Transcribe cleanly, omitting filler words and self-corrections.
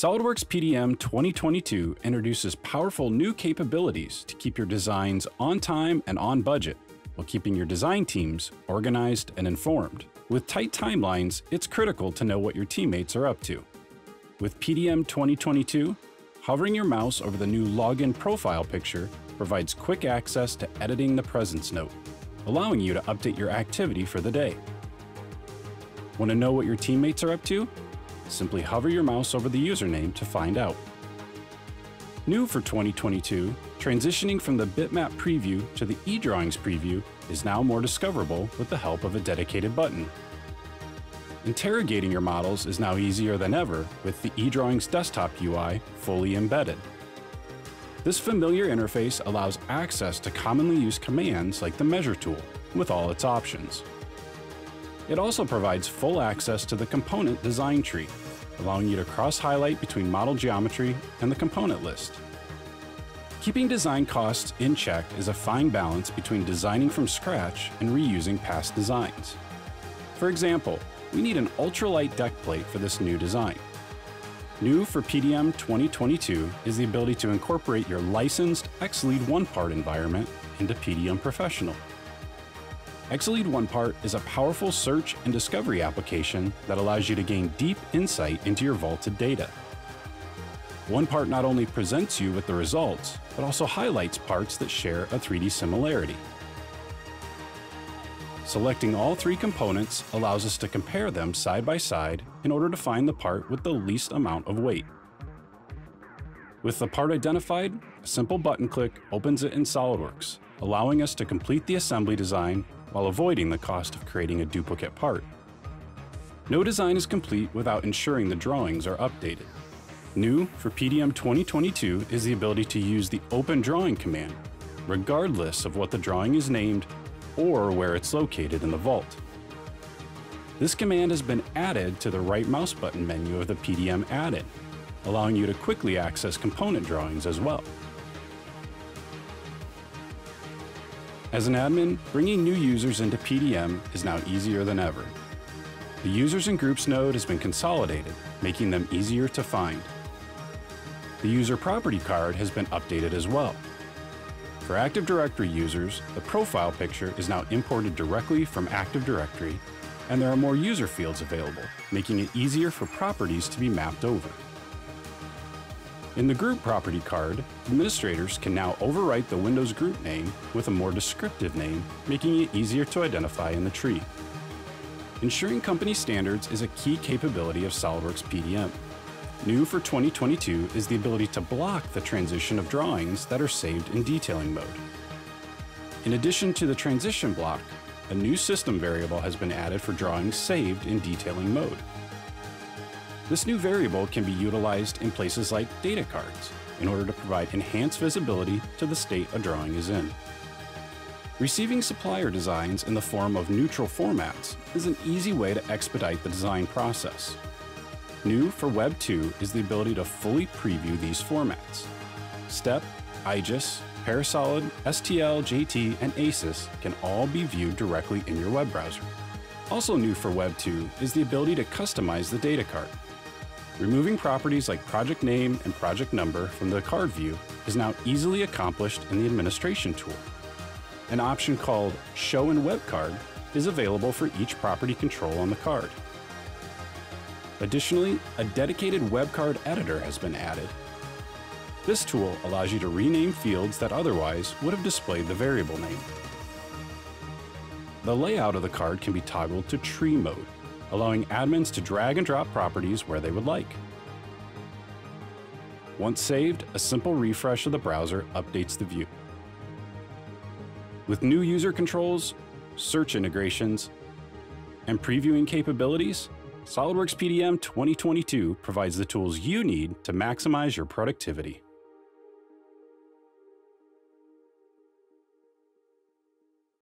SOLIDWORKS PDM 2022 introduces powerful new capabilities to keep your designs on time and on budget, while keeping your design teams organized and informed. With tight timelines, it's critical to know what your teammates are up to. With PDM 2022, hovering your mouse over the new login profile picture provides quick access to editing the presence note, allowing you to update your activity for the day. Want to know what your teammates are up to? Simply hover your mouse over the username to find out. New for 2022, transitioning from the bitmap preview to the eDrawings preview is now more discoverable with the help of a dedicated button. Interrogating your models is now easier than ever with the eDrawings desktop UI fully embedded. This familiar interface allows access to commonly used commands like the measure tool with all its options. It also provides full access to the component design tree, allowing you to cross-highlight between model geometry and the component list. Keeping design costs in check is a fine balance between designing from scratch and reusing past designs. For example, we need an ultralight deck plate for this new design. New for PDM 2022 is the ability to incorporate your licensed EXALEAD OnePart environment into PDM Professional. EXALEAD OnePart is a powerful search and discovery application that allows you to gain deep insight into your vaulted data. OnePart not only presents you with the results, but also highlights parts that share a 3D similarity. Selecting all three components allows us to compare them side by side in order to find the part with the least amount of weight. With the part identified, a simple button click opens it in SOLIDWORKS, allowing us to complete the assembly design while avoiding the cost of creating a duplicate part. No design is complete without ensuring the drawings are updated. New for PDM 2022 is the ability to use the Open Drawing command, regardless of what the drawing is named or where it's located in the vault. This command has been added to the right mouse button menu of the PDM add-in, allowing you to quickly access component drawings as well. As an admin, bringing new users into PDM is now easier than ever. The Users and Groups node has been consolidated, making them easier to find. The User Property card has been updated as well. For Active Directory users, the profile picture is now imported directly from Active Directory, and there are more user fields available, making it easier for properties to be mapped over. In the Group Property card, administrators can now overwrite the Windows group name with a more descriptive name, making it easier to identify in the tree. Ensuring company standards is a key capability of SOLIDWORKS PDM. New for 2022 is the ability to block the transition of drawings that are saved in detailing mode. In addition to the transition block, a new system variable has been added for drawings saved in detailing mode. This new variable can be utilized in places like data cards in order to provide enhanced visibility to the state a drawing is in. Receiving supplier designs in the form of neutral formats is an easy way to expedite the design process. New for Web2 is the ability to fully preview these formats. STEP, IGES, Parasolid, STL, JT, and ACIS can all be viewed directly in your web browser. Also new for Web2 is the ability to customize the data card. Removing properties like project name and project number from the card view is now easily accomplished in the administration tool. An option called Show in Web Card is available for each property control on the card. Additionally, a dedicated web card editor has been added. This tool allows you to rename fields that otherwise would have displayed the variable name. The layout of the card can be toggled to tree mode, allowing admins to drag and drop properties where they would like. Once saved, a simple refresh of the browser updates the view. With new user controls, search integrations, and previewing capabilities, SOLIDWORKS PDM 2022 provides the tools you need to maximize your productivity.